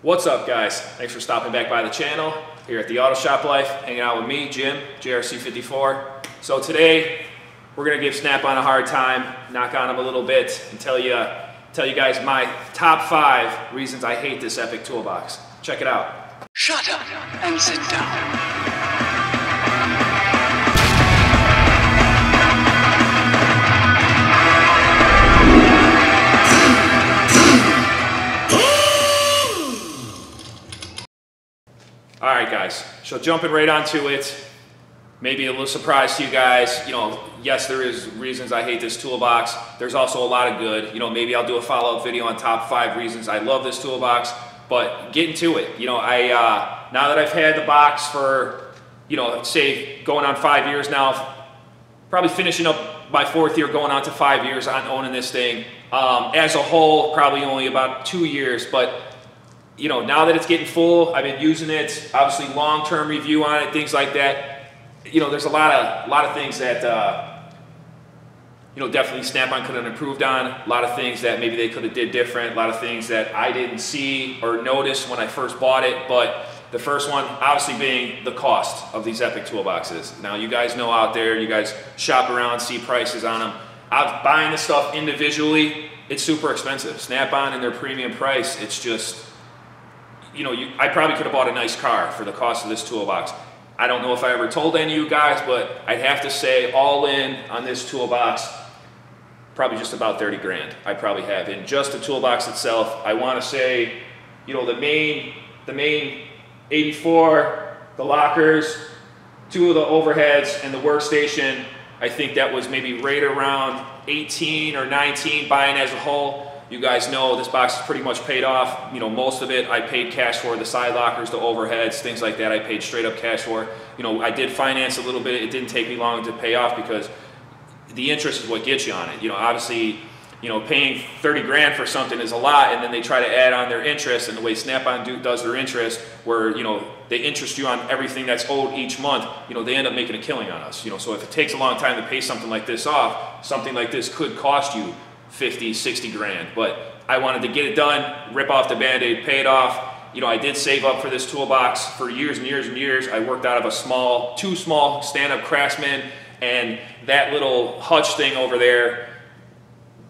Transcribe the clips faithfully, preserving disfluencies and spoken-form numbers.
What's up, guys? Thanks for stopping back by the channel here at the Auto Shop Life, hanging out with me, Jim, J R C fifty-four. So today we're gonna give Snap-on a hard time, knock on them a little bit, and tell you tell you guys my top five reasons I hate this Epic toolbox. Check it out. Shut up and sit down. Alright guys, so jumping right onto it, maybe a little surprise to you guys, you know, yes, there is reasons I hate this toolbox. There's also a lot of good, you know, maybe I'll do a follow-up video on top five reasons I love this toolbox, but getting to it, you know, I, uh, now that I've had the box for, you know, say going on five years now, probably finishing up my fourth year, going on to five years on owning this thing, um, as a whole, probably only about two years, but you know, now that it's getting full, I've been using it, obviously long-term review on it, things like that. You know, there's a lot of, lot of things that, uh, you know, definitely Snap-on could have improved on, a lot of things that maybe they could have did different, a lot of things that I didn't see or notice when I first bought it, but the first one obviously being the cost of these Epic toolboxes. Now, you guys know out there, you guys shop around, see prices on them. I'm buying this stuff individually, it's super expensive. Snap-on and their premium price, it's just, you know, you, I probably could have bought a nice car for the cost of this toolbox. I don't know if I ever told any of you guys, but I'd have to say all in on this toolbox, probably just about thirty grand I probably have in just the toolbox itself. I want to say, you know, the main, the main eighty-four, the lockers, two of the overheads, and the workstation, I think that was maybe right around eighteen or nineteen buying as a whole. You guys know this box is pretty much paid off. You know, most of it I paid cash for, the side lockers, the overheads, things like that I paid straight up cash for. You know, I did finance a little bit. It didn't take me long to pay off because the interest is what gets you on it. You know, obviously, you know, paying thirty grand for something is a lot, and then they try to add on their interest, and the way Snap-on do, does their interest, where, you know, they interest you on everything that's owed each month, you know, they end up making a killing on us. You know, so if it takes a long time to pay something like this off, something like this could cost you fifty, sixty grand, but I wanted to get it done, rip off the band-aid, pay it off. You know, I did save up for this toolbox for years and years and years. I worked out of a small, two small stand-up Craftsman, and that little hutch thing over there,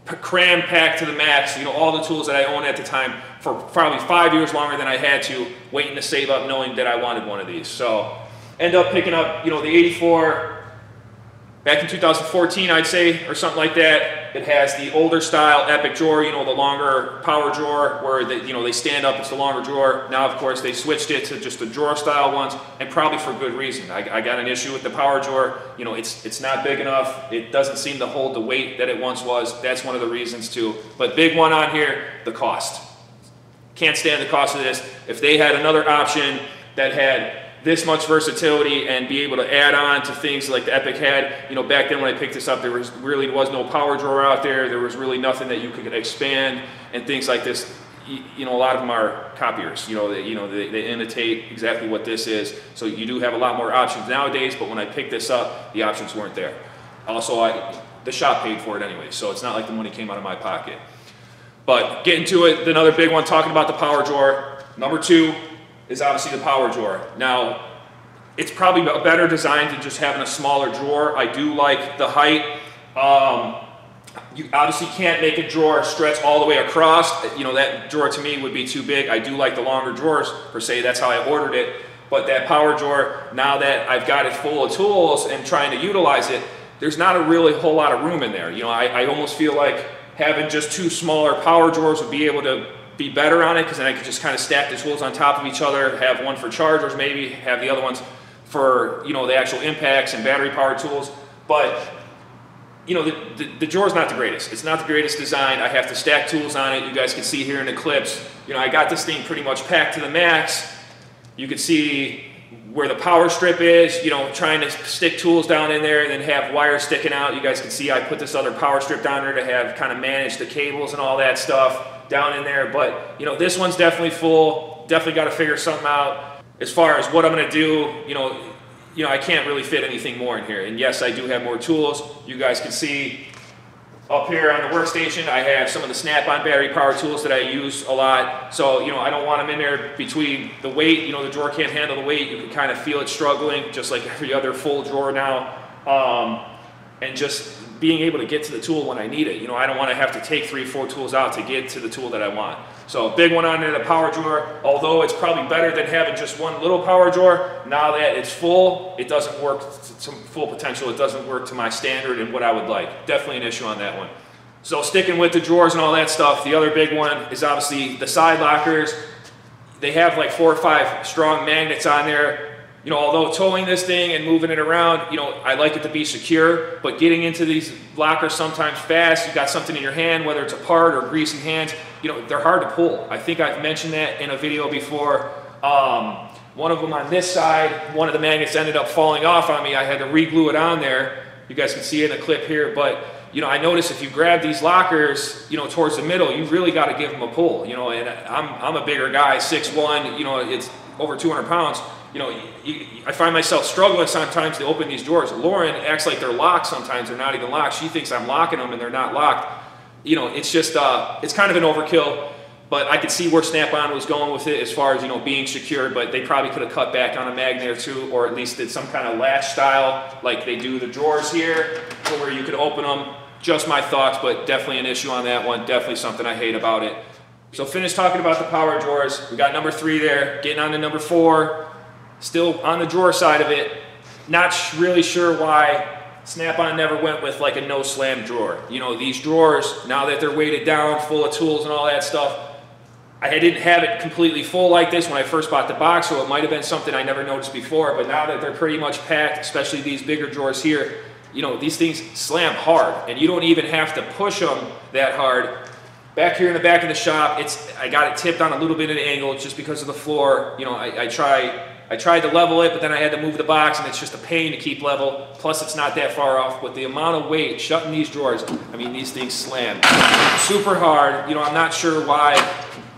cram packed to the max, you know, all the tools that I owned at the time for probably five years longer than I had to, waiting to save up knowing that I wanted one of these. So end up picking up, you know, the eighty-four, back in two thousand fourteen, I'd say, or something like that. It has the older style Epic drawer, you know, the longer power drawer where they, you know, they stand up, it's the longer drawer. Now, of course, they switched it to just the drawer style ones, and probably for good reason. I, I got an issue with the power drawer. You know, it's, it's not big enough. It doesn't seem to hold the weight that it once was. That's one of the reasons too. But big one on here, the cost. Can't stand the cost of this. If they had another option that had this much versatility and be able to add on to things like the Epic had, you know, back then when I picked this up, there was really was no power drawer out there. There was really nothing that you could expand and things like this. You, you know, a lot of them are copiers, you know, they, you know, they, they imitate exactly what this is. So you do have a lot more options nowadays, but when I picked this up, the options weren't there. Also, I, the shop paid for it anyway, so it's not like the money came out of my pocket. But getting to it, another big one, talking about the power drawer. Number two is obviously the power drawer. Now, it's probably a better design than just having a smaller drawer. I do like the height. Um, you obviously can't make a drawer stretch all the way across. You know, that drawer to me would be too big. I do like the longer drawers per se, that's how I ordered it. But that power drawer, now that I've got it full of tools and trying to utilize it, there's not a really whole lot of room in there. You know, I, I almost feel like having just two smaller power drawers would be able to be better on it, because then I could just kind of stack the tools on top of each other, have one for chargers maybe, have the other ones for, you know, the actual impacts and battery powered tools. But, you know, the, the, the drawer is not the greatest. It's not the greatest design. I have to stack tools on it. You guys can see here in the clips, you know, I got this thing pretty much packed to the max. You can see where the power strip is, you know, trying to stick tools down in there and then have wires sticking out. You guys can see I put this other power strip down there to have kind of manage the cables and all that stuff down in there. But, you know, this one's definitely full. Definitely got to figure something out as far as what I'm going to do. You know, you know, I can't really fit anything more in here. And yes, I do have more tools. You guys can see Up here on the workstation, I have some of the Snap-on battery power tools that I use a lot. So, you know, I don't want them in there between the weight. You know, the drawer can't handle the weight. You can kind of feel it struggling, just like every other full drawer now. Um, and just being able to get to the tool when I need it. You know, I don't want to have to take three, four tools out to get to the tool that I want. So a big one on there, the power drawer, although it's probably better than having just one little power drawer, now that it's full, it doesn't work to full potential. It doesn't work to my standard and what I would like. Definitely an issue on that one. So sticking with the drawers and all that stuff, the other big one is obviously the side lockers. They have like four or five strong magnets on there. You know, although towing this thing and moving it around, you know, I like it to be secure, but getting into these lockers sometimes fast, you've got something in your hand, whether it's a part or greasy hands, you know, they're hard to pull. I think I've mentioned that in a video before. Um, one of them on this side, one of the magnets ended up falling off on me. I had to re-glue it on there. You guys can see it in the clip here, but, you know, I notice if you grab these lockers, you know, towards the middle, you really got to give them a pull, you know, and I'm, I'm a bigger guy, six one, you know, it's over two hundred pounds. You know, you, I find myself struggling sometimes to open these drawers. Lauren acts like they're locked sometimes. They're not even locked. She thinks I'm locking them and they're not locked. You know, it's just, uh, it's kind of an overkill, but I could see where Snap-on was going with it as far as, you know, being secure, but they probably could have cut back on a magnet or two, or at least did some kind of latch style like they do the drawers here, where you could open them. Just my thoughts, but definitely an issue on that one. Definitely something I hate about it. So finish talking about the power drawers. We got number three there, getting on to number four. Still on the drawer side of it, not really sure why Snap-on never went with like a no slam drawer. You know, these drawers, now that they're weighted down, full of tools and all that stuff, I didn't have it completely full like this when I first bought the box, so it might have been something I never noticed before, but now that they're pretty much packed, especially these bigger drawers here, you know, these things slam hard, and you don't even have to push them that hard. Back here in the back of the shop, it's I got it tipped on a little bit at an angle just because of the floor. You know, I, I try... I tried to level it, but then I had to move the box, and it's just a pain to keep level. Plus, it's not that far off. But the amount of weight shutting these drawers, I mean, these things slam super hard. You know, I'm not sure why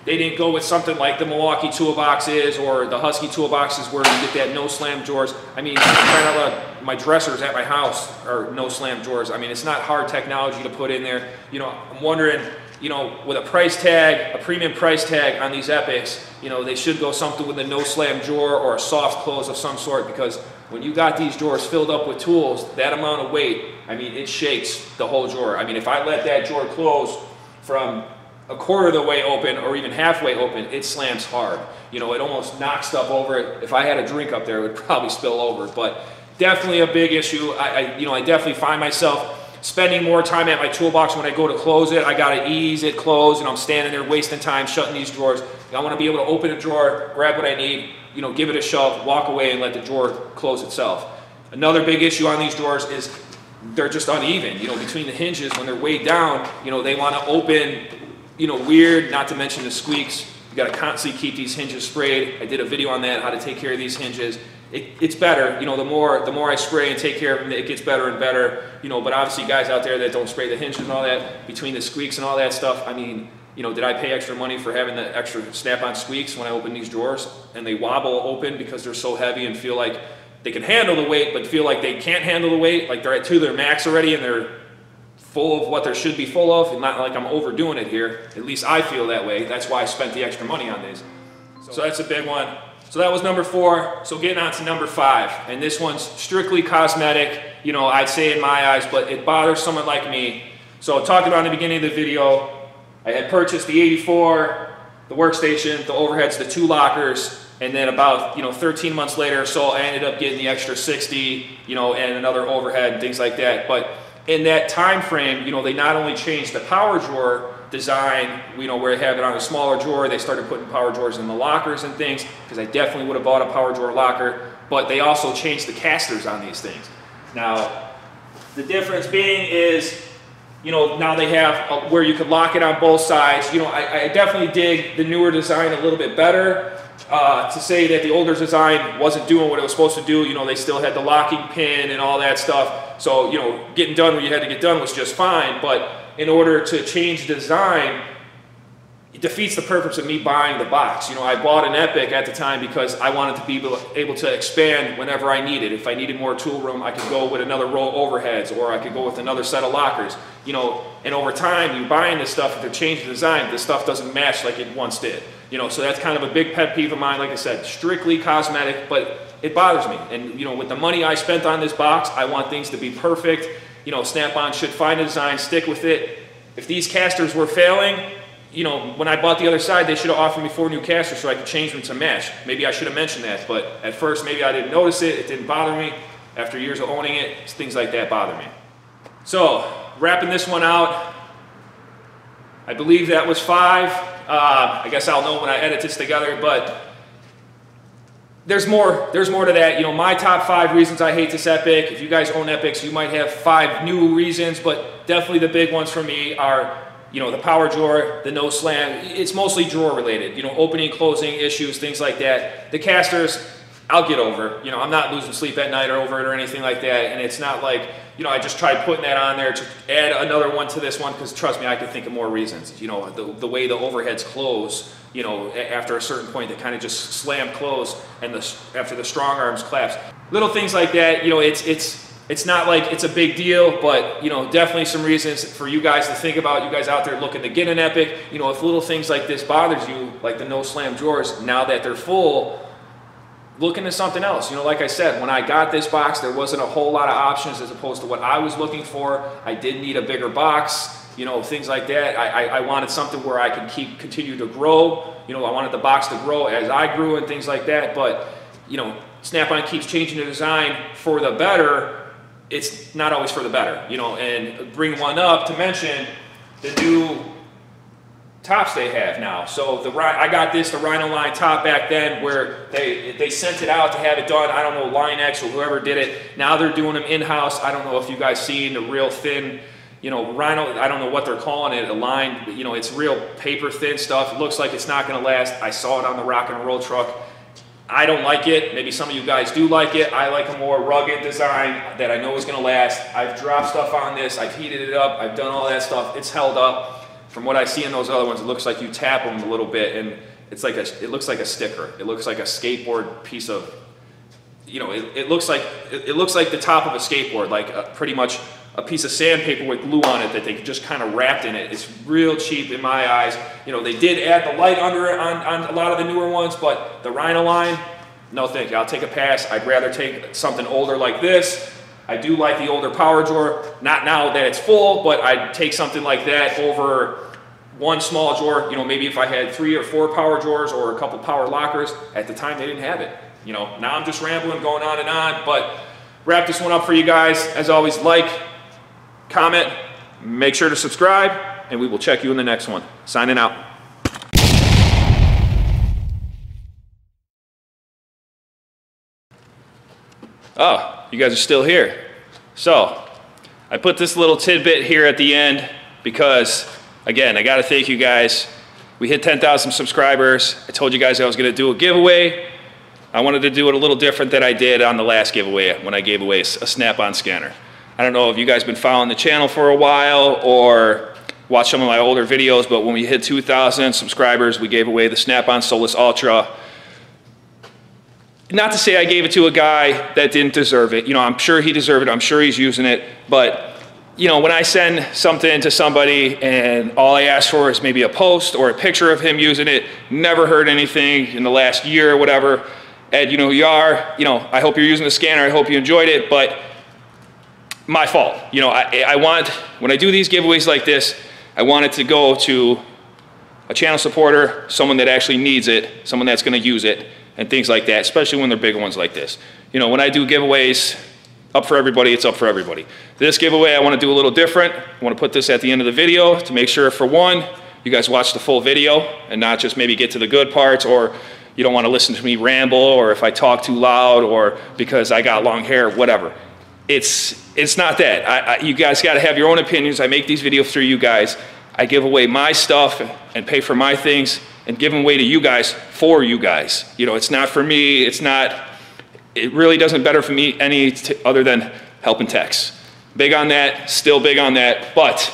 they didn't go with something like the Milwaukee toolboxes or the Husky toolboxes where you get that no slam drawers. I mean, kind of my dressers at my house are no slam drawers. I mean, it's not hard technology to put in there. You know, I'm wondering, you know, with a price tag, a premium price tag on these Epics, you know, they should go something with a no slam drawer or a soft close of some sort, because when you got these drawers filled up with tools, that amount of weight, I mean, it shakes the whole drawer. I mean, if I let that drawer close from a quarter of the way open or even halfway open, it slams hard. You know, it almost knocks stuff over it. If I had a drink up there, it would probably spill over, but definitely a big issue. I, I you know, I definitely find myself spending more time at my toolbox when I go to close it. I gotta ease it close, and I'm standing there wasting time shutting these drawers. I wanna be able to open a drawer, grab what I need, you know, give it a shove, walk away, and let the drawer close itself. Another big issue on these drawers is they're just uneven. You know, between the hinges, when they're weighed down, you know, they wanna open, you know, weird, not to mention the squeaks. You gotta constantly keep these hinges sprayed. I did a video on that, how to take care of these hinges. It, it's better, you know, the more the more I spray and take care of them, it gets better and better, you know, but obviously guys out there that don't spray the hinges and all that, between the squeaks and all that stuff, I mean, you know, did I pay extra money for having the extra Snap-on squeaks when I open these drawers, and they wobble open because they're so heavy and feel like they can handle the weight, but feel like they can't handle the weight, like they're at two their max already and they're full of what they should be full of, and not like I'm overdoing it here, at least I feel that way, that's why I spent the extra money on these. So that's a big one. So that was number four. So getting on to number five, and this one's strictly cosmetic, you know, I'd say in my eyes, but it bothers someone like me. So I talked about in the beginning of the video, I had purchased the eighty-four, the workstation, the overheads, the two lockers, and then about, you know, thirteen months later or so, I ended up getting the extra sixty, you know, and another overhead, things like that. But in that time frame, you know, they not only changed the power drawer design, you know, where they have it on a smaller drawer, they started putting power drawers in the lockers and things, because I definitely would have bought a power drawer locker, but they also changed the casters on these things. Now, the difference being is, you know, now they have a, where you could lock it on both sides. You know, I, I definitely dig the newer design a little bit better. Uh, to say that the older design wasn't doing what it was supposed to do, you know, they still had the locking pin and all that stuff. So, you know, getting done what you had to get done was just fine, but in order to change design, it defeats the purpose of me buying the box. You know, I bought an Epic at the time because I wanted to be able to expand whenever I needed. If I needed more tool room, I could go with another row of overheads, or I could go with another set of lockers. You know, and over time, you buying this stuff, if they change the design, this stuff doesn't match like it once did. You know, so that's kind of a big pet peeve of mine. Like I said, strictly cosmetic, but it bothers me. And, you know, with the money I spent on this box, I want things to be perfect. You know, Snap-on should find a design, stick with it. If these casters were failing, you know, when I bought the other side, they should have offered me four new casters so I could change them to match. Maybe I should have mentioned that, but at first maybe I didn't notice it, it didn't bother me. After years of owning it, things like that bother me. So, wrapping this one out, I believe that was five. Uh, I guess I'll know when I edit this together, but there's more, there's more to that. You know, my top five reasons I hate this Epic. If you guys own Epics, you might have five new reasons, but definitely the big ones for me are, you know, the power drawer, the no slam. It's mostly drawer related, you know, opening, closing issues, things like that. The casters, I'll get over. You know, I'm not losing sleep at night or over it or anything like that. And it's not like, you know, I just tried putting that on there to add another one to this one, because trust me, I could think of more reasons. You know, the, the way the overheads close, you know, after a certain point, they kind of just slam close, and the, after the strong arms collapse. Little things like that, you know, it's, it's, It's not like it's a big deal, but, you know, definitely some reasons for you guys to think about, you guys out there looking to get an Epic. You know, if little things like this bothers you, like the no slam drawers, now that they're full, look into something else. You know, like I said, when I got this box, there wasn't a whole lot of options as opposed to what I was looking for. I did need a bigger box, you know, things like that. I, I, I wanted something where I could keep, continue to grow. You know, I wanted the box to grow as I grew and things like that. But, you know, Snap-on keeps changing the design for the better. It's not always for the better, you know, and bring one up to mention the new tops they have now. So the I got this, the Rhino Line top back then, where they, they sent it out to have it done. I don't know, Line X or whoever did it. Now they're doing them in-house. I don't know if you guys seen the real thin, you know, Rhino, I don't know what they're calling it, a line, you know, it's real paper thin stuff. It looks like it's not gonna last. I saw it on the Rock and Roll truck. I don't like it. Maybe some of you guys do like it. I like a more rugged design that I know is going to last. I've dropped stuff on this. I've heated it up. I've done all that stuff. It's held up. From what I see in those other ones, it looks like you tap them a little bit, and it's like a, it looks like a sticker. It looks like a skateboard piece of, you know, it, it looks like it, it looks like the top of a skateboard, like a, pretty much a piece of sandpaper with glue on it that they just kind of wrapped in it. It's real cheap in my eyes. You know, they did add the light under it on, on a lot of the newer ones, but the Rhino Line, no thank you. I'll take a pass. I'd rather take something older like this. I do like the older power drawer. Not now that it's full, but I'd take something like that over one small drawer. You know, maybe if I had three or four power drawers or a couple power lockers. At the time, they didn't have it. You know, now I'm just rambling, going on and on, but wrap this one up for you guys. As always, like, comment, make sure to subscribe, and we will check you in the next one. Signing out. Oh, you guys are still here. So, I put this little tidbit here at the end because, again, I gotta thank you guys. We hit ten thousand subscribers. I told you guys I was gonna do a giveaway. I wanted to do it a little different than I did on the last giveaway when I gave away a Snap-on scanner. I don't know if you guys have been following the channel for a while or watched some of my older videos, but when we hit two thousand subscribers, we gave away the Snap-on Solus Ultra. Not to say I gave it to a guy that didn't deserve it. You know, I'm sure he deserved it. I'm sure he's using it. But, you know, when I send something to somebody and all I ask for is maybe a post or a picture of him using it, never heard anything in the last year or whatever. Ed, you know who you are. You know, I hope you're using the scanner. I hope you enjoyed it. But my fault. You know, I, I want, when I do these giveaways like this, I want it to go to a channel supporter, someone that actually needs it, someone that's going to use it, and things like that, especially when they're big ones like this. You know, when I do giveaways, up for everybody, it's up for everybody. This giveaway, I want to do a little different. I want to put this at the end of the video to make sure, for one, you guys watch the full video and not just maybe get to the good parts, or you don't want to listen to me ramble, or if I talk too loud, or because I got long hair, whatever. It's, it's not that. I, I, you guys got to have your own opinions. I make these videos through you guys. I give away my stuff and pay for my things and give them away to you guys for you guys. You know, it's not for me. It's not, it really doesn't better for me any t other than helping techs. Big on that, still big on that. But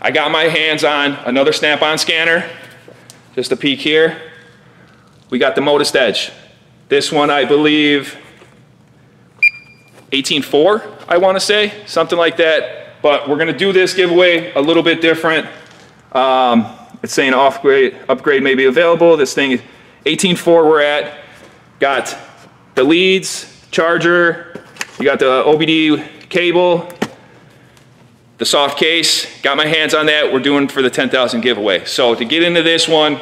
I got my hands on another Snap-on scanner. just a peek here, we got the modest edge. This one, I believe, eighteen point four, I want to say, something like that. But we're going to do this giveaway a little bit different. Um, it's saying upgrade, upgrade may be available. This thing, eighteen point four we're at. Got the leads, charger, you got the O B D cable, the soft case. Got my hands on that. We're doing for the ten thousand giveaway. So to get into this one,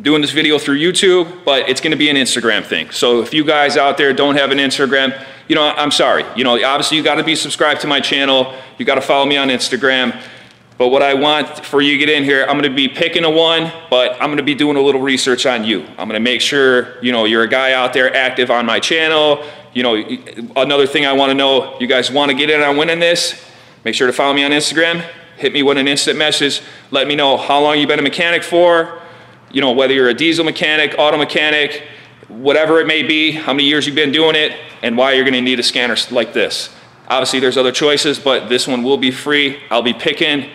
doing this video through YouTube, but it's going to be an Instagram thing. So if you guys out there don't have an Instagram, you know, I'm sorry. You know, obviously you got to be subscribed to my channel. You got to follow me on Instagram. But what I want for you to get in here, I'm going to be picking a one, but I'm going to be doing a little research on you. I'm going to make sure, you know, you're a guy out there active on my channel. You know, another thing I want to know, you guys want to get in on winning this, make sure to follow me on Instagram. Hit me with an instant message. Let me know how long you've been a mechanic for. You know, whether you're a diesel mechanic, auto mechanic, whatever it may be, how many years you've been doing it, and why you're going to need a scanner like this. Obviously, there's other choices, but this one will be free. I'll be picking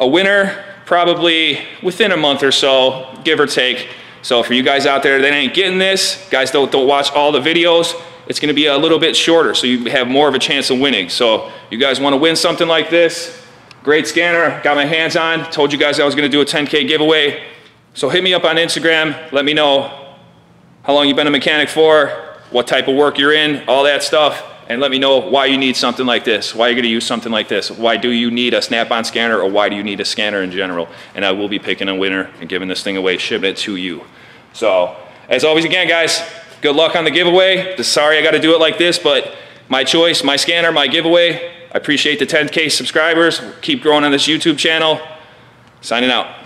a winner probably within a month or so, give or take. So for you guys out there that ain't getting this, guys don't, don't watch all the videos, it's going to be a little bit shorter, so you have more of a chance of winning. So you guys want to win something like this, great scanner, got my hands on, told you guys I was going to do a ten K giveaway. So hit me up on Instagram, let me know how long you've been a mechanic for, what type of work you're in, all that stuff, and let me know why you need something like this, why you're gonna use something like this, why do you need a snap-on scanner, or why do you need a scanner in general, and I will be picking a winner and giving this thing away, shipping it to you. So, as always again guys, good luck on the giveaway. Sorry I gotta do it like this, but my choice, my scanner, my giveaway. I appreciate the ten K subscribers, keep growing on this YouTube channel. Signing out.